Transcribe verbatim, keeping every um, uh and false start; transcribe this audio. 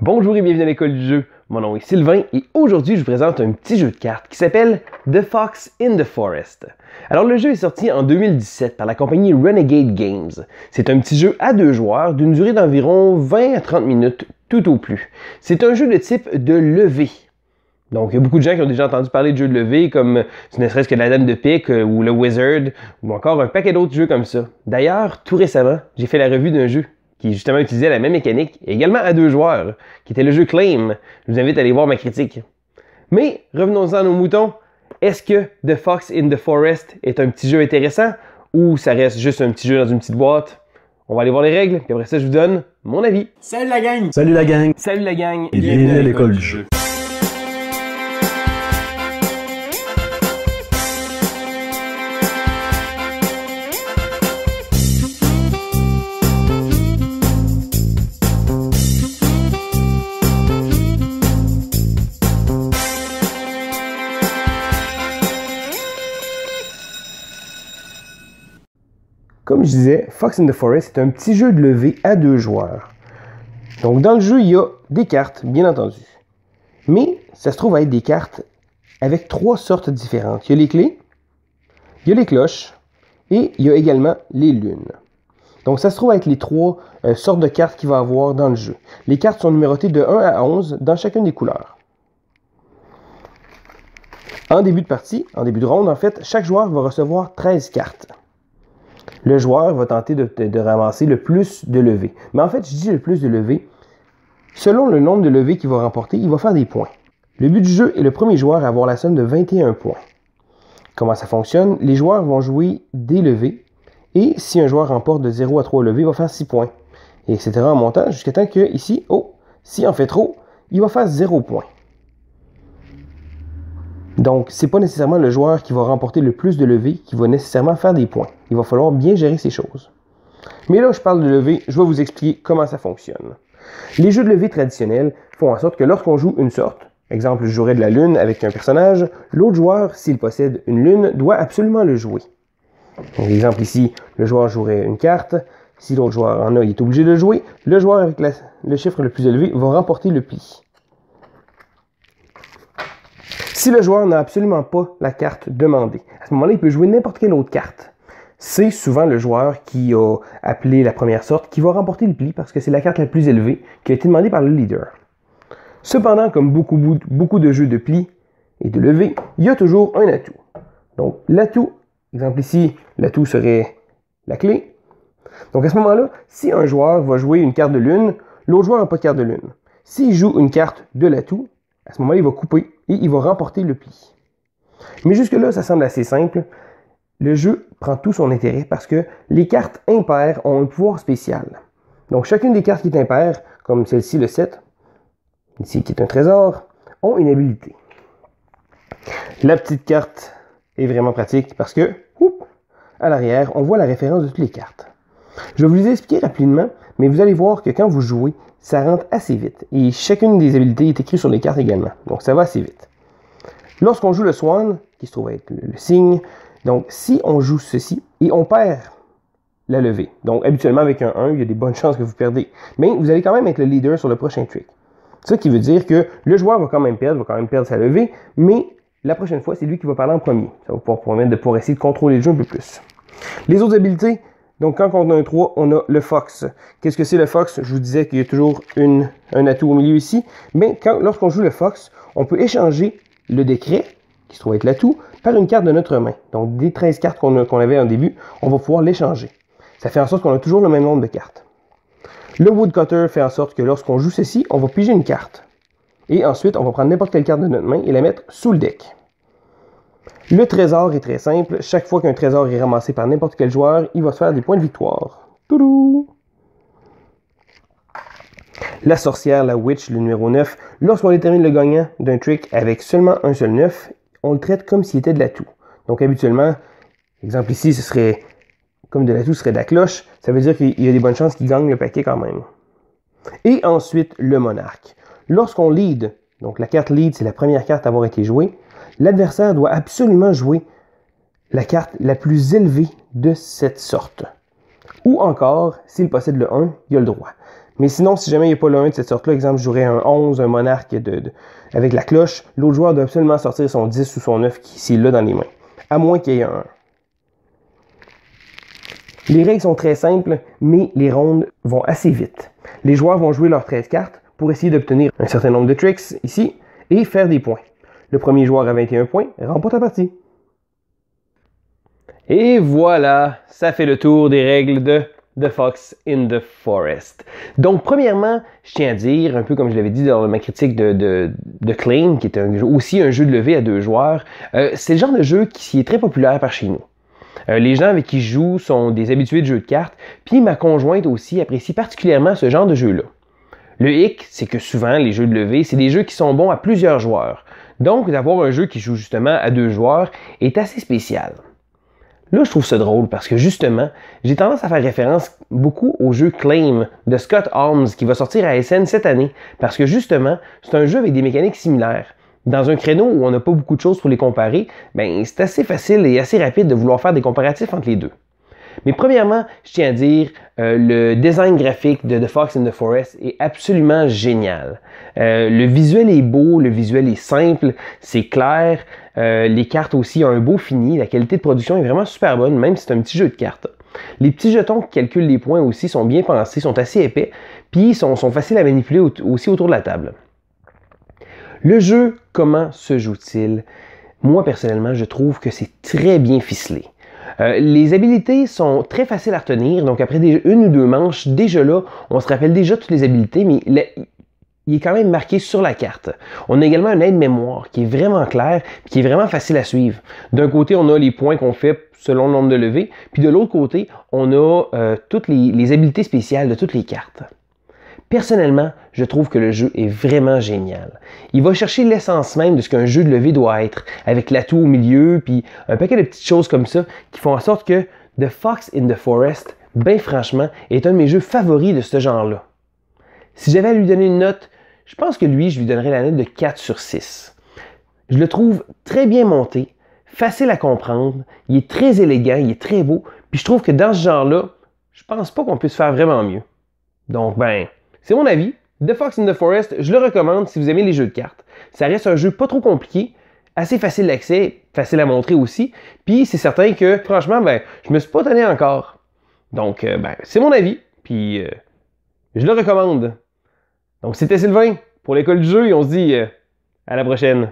Bonjour et bienvenue à l'école du jeu, mon nom est Sylvain et aujourd'hui je vous présente un petit jeu de cartes qui s'appelle The Fox in the Forest. Alors le jeu est sorti en deux mille dix-sept par la compagnie Renegade Games. C'est un petit jeu à deux joueurs d'une durée d'environ vingt à trente minutes tout au plus. C'est un jeu de type de levée. Donc il y a beaucoup de gens qui ont déjà entendu parler de jeux de levée comme ne serait-ce que la Dame de Pique ou le Wizard ou encore un paquet d'autres jeux comme ça. D'ailleurs, tout récemment, j'ai fait la revue d'un jeu qui justement utilisait la même mécanique, et également à deux joueurs, qui était le jeu Claim. Je vous invite à aller voir ma critique. Mais revenons-en à nos moutons. Est-ce que The Fox in the Forest est un petit jeu intéressant, ou ça reste juste un petit jeu dans une petite boîte? On va aller voir les règles, puis après ça je vous donne mon avis. Salut la gang! Salut la gang! Salut la gang! Et bienvenue à l'école du jeu. Comme je disais, Fox in the Forest est un petit jeu de levée à deux joueurs. Donc dans le jeu, il y a des cartes, bien entendu. Mais ça se trouve à être des cartes avec trois sortes différentes. Il y a les clés, il y a les cloches et il y a également les lunes. Donc ça se trouve à être les trois euh, sortes de cartes qu'il va y avoir dans le jeu. Les cartes sont numérotées de un à onze dans chacune des couleurs. En début de partie, en début de ronde en fait, chaque joueur va recevoir treize cartes. Le joueur va tenter de, de, de ramasser le plus de levées. Mais en fait, je dis le plus de levées. Selon le nombre de levées qu'il va remporter, il va faire des points. Le but du jeu est le premier joueur à avoir la somme de vingt et un points. Comment ça fonctionne? Les joueurs vont jouer des levées. Et si un joueur remporte de zéro à trois levées, il va faire six points. Et etc. en montant jusqu'à temps que ici, oh, s'il en fait trop, il va faire zéro points. Donc, ce n'est pas nécessairement le joueur qui va remporter le plus de levées qui va nécessairement faire des points. Il va falloir bien gérer ces choses. Mais là, je parle de levée, je vais vous expliquer comment ça fonctionne. Les jeux de levée traditionnels font en sorte que lorsqu'on joue une sorte, exemple, je jouerai de la lune avec un personnage, l'autre joueur, s'il possède une lune, doit absolument le jouer. Donc, exemple ici, le joueur jouerait une carte, si l'autre joueur en a, il est obligé de le jouer, le joueur avec la, le chiffre le plus élevé va remporter le pli. Si le joueur n'a absolument pas la carte demandée, à ce moment-là, il peut jouer n'importe quelle autre carte. C'est souvent le joueur qui a appelé la première sorte qui va remporter le pli parce que c'est la carte la plus élevée qui a été demandée par le leader. Cependant, comme beaucoup, beaucoup de jeux de pli et de levée, il y a toujours un atout. Donc l'atout, exemple ici, l'atout serait la clé. Donc à ce moment-là, si un joueur va jouer une carte de lune, l'autre joueur n'a pas de carte de lune. S'il joue une carte de l'atout, à ce moment-là, il va couper et il va remporter le pli. Mais jusque-là, ça semble assez simple. Le jeu prend tout son intérêt parce que les cartes impaires ont un pouvoir spécial. Donc chacune des cartes qui est impaire, comme celle-ci, le sept, ici qui est un trésor, ont une habilité. La petite carte est vraiment pratique parce que, oups, à l'arrière, on voit la référence de toutes les cartes. Je vais vous les expliquer rapidement, mais vous allez voir que quand vous jouez, ça rentre assez vite. Et chacune des habilités est écrite sur les cartes également. Donc ça va assez vite. Lorsqu'on joue le swan, qui se trouve être le signe, donc si on joue ceci et on perd la levée, donc habituellement avec un un, il y a des bonnes chances que vous perdez, mais vous allez quand même être le leader sur le prochain trick. Ce qui veut dire que le joueur va quand même perdre, va quand même perdre sa levée, mais la prochaine fois, c'est lui qui va parler en premier. Ça va pouvoir permettre de pouvoir essayer de contrôler le jeu un peu plus. Les autres habilités, donc quand on a un trois, on a le fox. Qu'est-ce que c'est le fox? Je vous disais qu'il y a toujours une, un atout au milieu ici. Mais lorsqu'on joue le fox, on peut échanger le décret, qui se trouve être l'atout, par une carte de notre main. Donc des treize cartes qu'on qu'on avait en début, on va pouvoir l'échanger. Ça fait en sorte qu'on a toujours le même nombre de cartes. Le woodcutter fait en sorte que lorsqu'on joue ceci, on va piger une carte. Et ensuite, on va prendre n'importe quelle carte de notre main et la mettre sous le deck. Le trésor est très simple. Chaque fois qu'un trésor est ramassé par n'importe quel joueur, il va se faire des points de victoire. Toulou! La sorcière, la witch, le numéro neuf. Lorsqu'on détermine le gagnant d'un trick avec seulement un seul neuf, on le traite comme s'il était de l'atout. Donc habituellement, exemple ici, ce serait comme de l'atout, ce serait de la cloche. Ça veut dire qu'il y a des bonnes chances qu'il gagne le paquet quand même. Et ensuite, le monarque. Lorsqu'on lead, donc la carte lead, c'est la première carte à avoir été jouée, l'adversaire doit absolument jouer la carte la plus élevée de cette sorte. Ou encore, s'il possède le un, il a le droit. Mais sinon, si jamais il n'y a pas l'un de cette sorte-là, exemple, je jouerais un onze, un monarque de, de, avec la cloche, l'autre joueur doit absolument sortir son dix ou son neuf s'il l'a dans les mains. À moins qu'il y ait un un. Les règles sont très simples, mais les rondes vont assez vite. Les joueurs vont jouer leurs treize cartes pour essayer d'obtenir un certain nombre de tricks ici et faire des points. Le premier joueur à vingt et un points remporte la partie. Et voilà, ça fait le tour des règles de The Fox in the Forest. Donc, premièrement, je tiens à dire, un peu comme je l'avais dit dans ma critique de, de, de Claim, qui est un, aussi un jeu de levée à deux joueurs, euh, c'est le genre de jeu qui est très populaire par chez nous. Euh, les gens avec qui je joue sont des habitués de jeux de cartes, puis ma conjointe aussi apprécie particulièrement ce genre de jeu-là. Le hic, c'est que souvent, les jeux de levée, c'est des jeux qui sont bons à plusieurs joueurs. Donc, d'avoir un jeu qui joue justement à deux joueurs est assez spécial. Là, je trouve ça drôle parce que, justement, j'ai tendance à faire référence beaucoup au jeu Claim de Scott Holmes qui va sortir à S N cette année parce que, justement, c'est un jeu avec des mécaniques similaires. Dans un créneau où on n'a pas beaucoup de choses pour les comparer, ben, c'est assez facile et assez rapide de vouloir faire des comparatifs entre les deux. Mais premièrement, je tiens à dire, euh, le design graphique de The Fox in the Forest est absolument génial. Euh, le visuel est beau, le visuel est simple, c'est clair. Euh, les cartes aussi ont un beau fini, la qualité de production est vraiment super bonne, même si c'est un petit jeu de cartes. Les petits jetons qui calculent les points aussi sont bien pensés, sont assez épais, puis sont, sont faciles à manipuler au- aussi autour de la table. Le jeu, comment se joue-t-il? Moi, personnellement, je trouve que c'est très bien ficelé. Euh, les habilités sont très faciles à retenir, donc après des, une ou deux manches, déjà là, on se rappelle déjà toutes les habilités, mais la, il est quand même marqué sur la carte. On a également un aide-mémoire qui est vraiment clair et qui est vraiment facile à suivre. D'un côté, on a les points qu'on fait selon le nombre de levées, puis de l'autre côté, on a euh, toutes les, les habilités spéciales de toutes les cartes. Personnellement, je trouve que le jeu est vraiment génial. Il va chercher l'essence même de ce qu'un jeu de levée doit être, avec l'atout au milieu, puis un paquet de petites choses comme ça, qui font en sorte que The Fox in the Forest, ben franchement, est un de mes jeux favoris de ce genre-là. Si j'avais à lui donner une note, je pense que lui, je lui donnerais la note de quatre sur six. Je le trouve très bien monté, facile à comprendre, il est très élégant, il est très beau, puis je trouve que dans ce genre-là, je pense pas qu'on puisse faire vraiment mieux. Donc ben... c'est mon avis. The Fox in the Forest, je le recommande si vous aimez les jeux de cartes. Ça reste un jeu pas trop compliqué, assez facile d'accès, facile à montrer aussi. Puis c'est certain que, franchement, ben, je me suis pas tanné encore. Donc, euh, ben, c'est mon avis. Puis, euh, je le recommande. Donc, c'était Sylvain pour l'école du jeu et on se dit euh, à la prochaine.